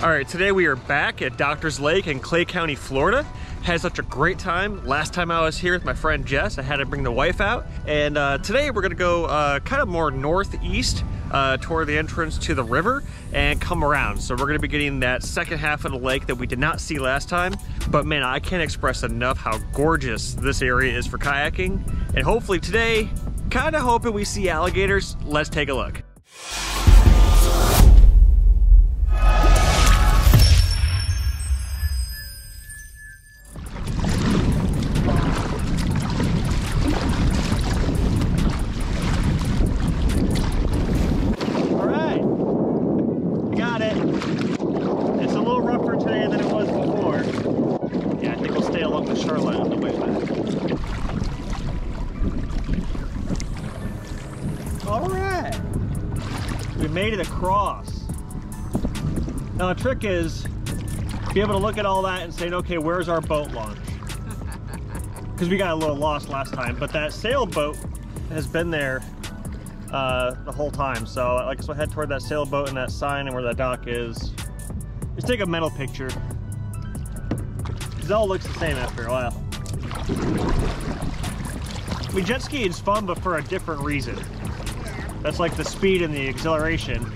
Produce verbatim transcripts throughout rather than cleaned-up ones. All right, today we are back at Doctor's Lake in Clay County, Florida. Had such a great time. Last time I was here with my friend Jess, I had to bring the wife out. And uh, today we're gonna go uh, kind of more northeast uh, toward the entrance to the river and come around. So we're gonna be getting that second half of the lake that we did not see last time. But man, I can't express enough how gorgeous this area is for kayaking. And hopefully today, kind of hoping we see alligators. Let's take a look. Made it across. Now the trick is be able to look at all that and say, okay, where's our boat launch? Because we got a little lost last time, but that sailboat has been there uh, the whole time. So I guess we'll head toward that sailboat and that sign and where that dock is. Just take a mental picture. Because it all looks the same after a while. I mean, jet skiing is fun, but for a different reason. That's like the speed and the exhilaration.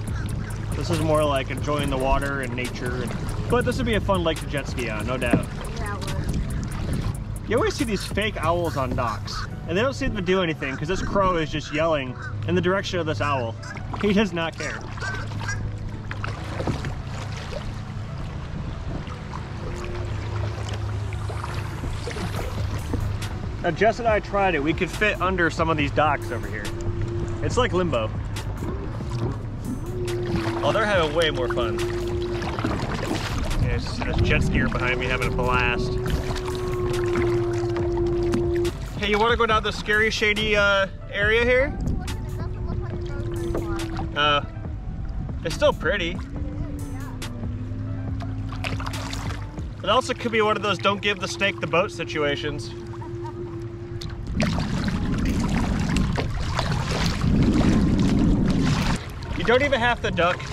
This is more like enjoying the water and nature. But this would be a fun lake to jet ski on, no doubt. Yeah, it would. You always see these fake owls on docks, and they don't seem to do anything because this crow is just yelling in the direction of this owl. He does not care. Now, Jess and I tried it. We could fit under some of these docks over here. It's like limbo. Oh, they're having way more fun. There's a jet skier behind me having a blast. Hey, you want to go down the scary, shady uh, area here? Uh, it's still pretty. It also could be one of those don't give the snake the boat situations. You don't even have to duck. Yeah.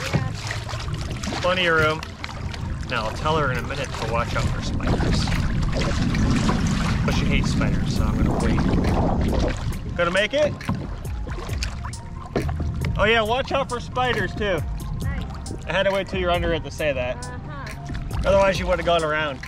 Plenty of room. Now I'll tell her in a minute to watch out for spiders. But she hates spiders, so I'm gonna wait. Gonna make it? Oh yeah, watch out for spiders too. Nice. I had to wait till you're under it to say that. Uh-huh. Otherwise you would have gone around.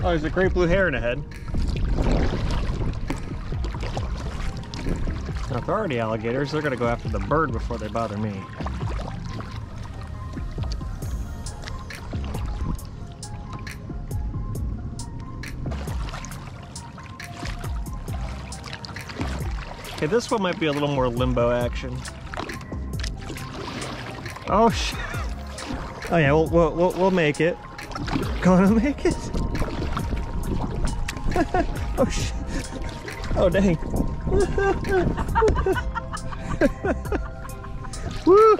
Oh, there's a great blue heron ahead. Now, if there are any alligators, they're going to go after the bird before they bother me. Okay, this one might be a little more limbo action. Oh, shit. Oh, yeah, we'll, we'll, we'll make it. Gonna make it? Oh shit. Oh dang. Woo!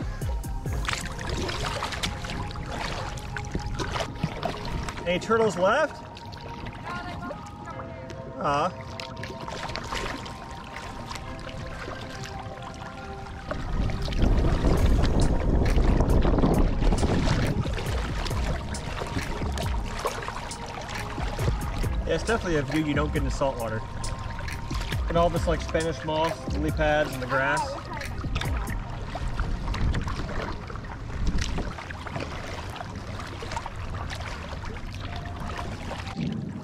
Any turtles left? Ah. Yeah, it's definitely a view you don't get in saltwater. And all this like Spanish moss, lily pads, and the grass.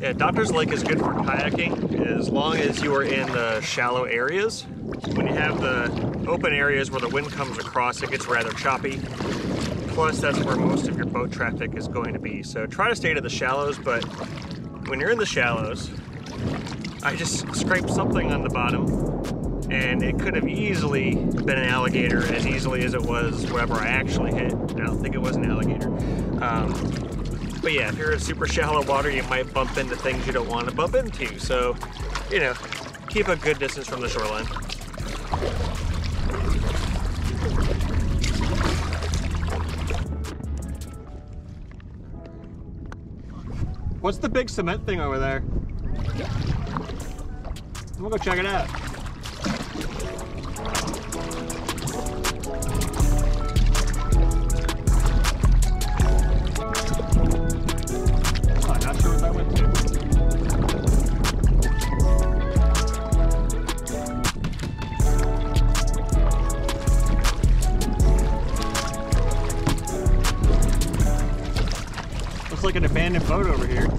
Yeah, Doctor's Lake is good for kayaking as long as you are in the shallow areas. When you have the open areas where the wind comes across, it gets rather choppy. Plus, that's where most of your boat traffic is going to be. So try to stay to the shallows, but when you're in the shallows, I just scraped something on the bottom and and it could have easily been an alligator, as easily as it was whatever I actually hit. I don't think it was an alligator. Um, But yeah, if you're in super shallow water, you might bump into things you don't want to bump into. So, you know, keep a good distance from the shoreline. What's the big cement thing over there? We'll go check it out. Like an abandoned boat over here.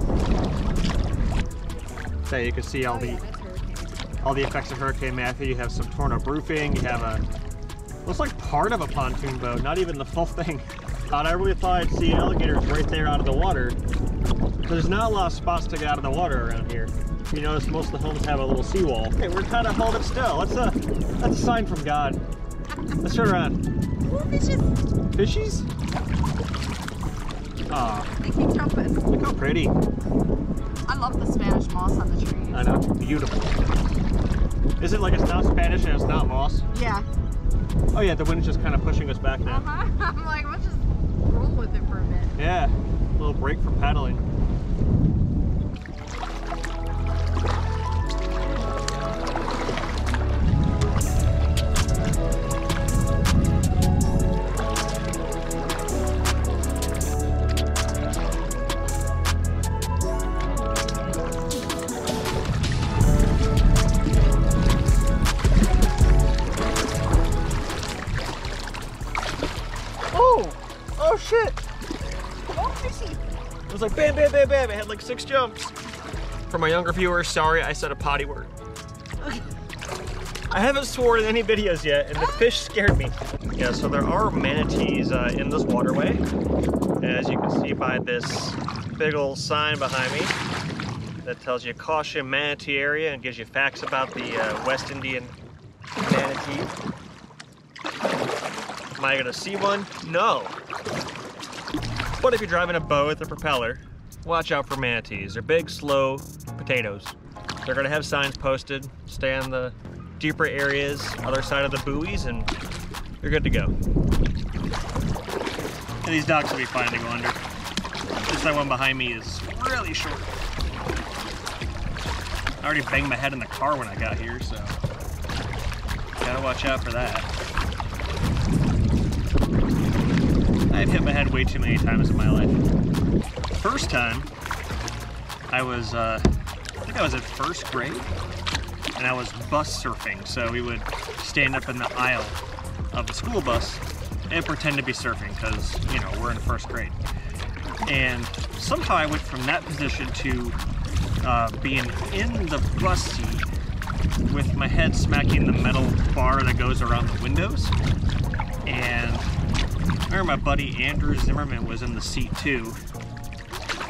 So you can see all oh, the yeah, all the effects of Hurricane Matthew. You have some torn up roofing. You have a looks like part of a pontoon boat, not even the full thing. And I really thought I'd see alligators right there out of the water. There's not a lot of spots to get out of the water around here. You notice most of the homes have a little seawall. Hey, we're kind of holding still. That's a that's a sign from God. Let's turn around. Ooh, fishies. Fishies? Ah. Look how pretty. I love the Spanish moss on the trees. I know, beautiful. Is it like it's not Spanish and it's not moss? Yeah. Oh yeah, the wind is just kind of pushing us back now. Uh-huh. I'm like, let's just roll with it for a bit. Yeah, a little break from paddling. Oh shit! Oh, fishy. It was like bam, bam, bam, bam. I had like six jumps. For my younger viewers, sorry, I said a potty word. I haven't sworn in any videos yet, and the fish scared me. Yeah, so there are manatees uh, in this waterway, as you can see by this big old sign behind me that tells you caution manatee area and gives you facts about the uh, West Indian manatee. Am I gonna see one? No. But if you're driving a boat with a propeller, watch out for manatees. They're big, slow potatoes. They're gonna have signs posted. Stay on the deeper areas, other side of the buoys, and you're good to go. And these docks will be fine to go under. Just that one behind me is really short. I already banged my head in the car when I got here, so gotta watch out for that. I've hit my head way too many times in my life. First time, I was, uh, I think I was in first grade, and I was bus surfing. So we would stand up in the aisle of the school bus and pretend to be surfing because, you know, we're in first grade. And somehow I went from that position to uh, being in the bus seat with my head smacking the metal bar that goes around the windows. And I remember my buddy Andrew Zimmerman was in the seat too,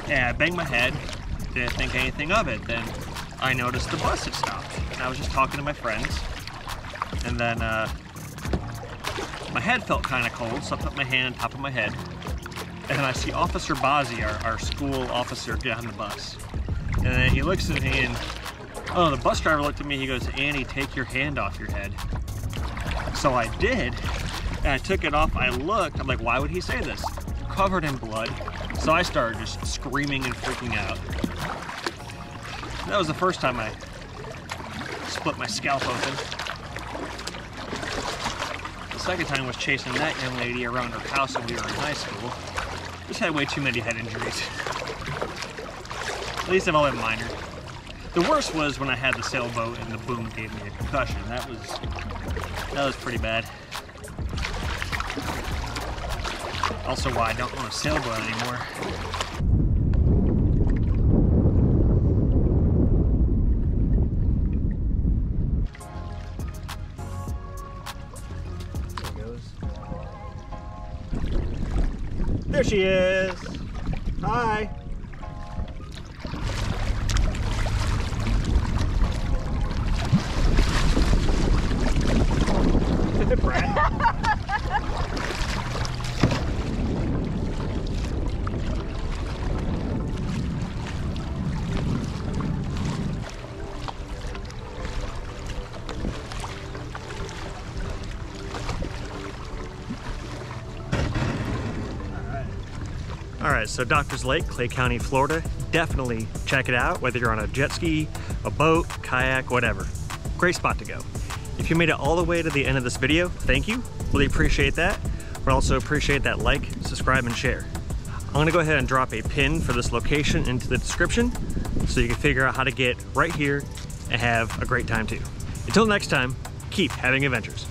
and I banged my head, didn't think anything of it. Then I noticed the bus had stopped, and I was just talking to my friends, and then uh, my head felt kind of cold, so I put my hand on top of my head, and I see Officer Bozzi, our, our school officer, get on the bus, and then he looks at me, and oh, the bus driver looked at me, he goes, "Annie, take your hand off your head." So I did. And I took it off, I looked, I'm like, why would he say this? Covered in blood. So I started just screaming and freaking out. That was the first time I split my scalp open. The second time was chasing that young lady around her house when we were in high school. Just had way too many head injuries. At least they've all been minor. The worst was when I had the sailboat and the boom gave me a concussion. That was, that was pretty bad. Also why I don't own a sailboat anymore. There it goes. There she is. Hi. Good brat. All right, so Doctor's Lake, Clay County, Florida. Definitely check it out, whether you're on a jet ski, a boat, kayak, whatever. Great spot to go. If you made it all the way to the end of this video, thank you. Really appreciate that. But also appreciate that like, subscribe, and share. I'm gonna go ahead and drop a pin for this location into the description so you can figure out how to get right here and have a great time too. Until next time, keep having adventures.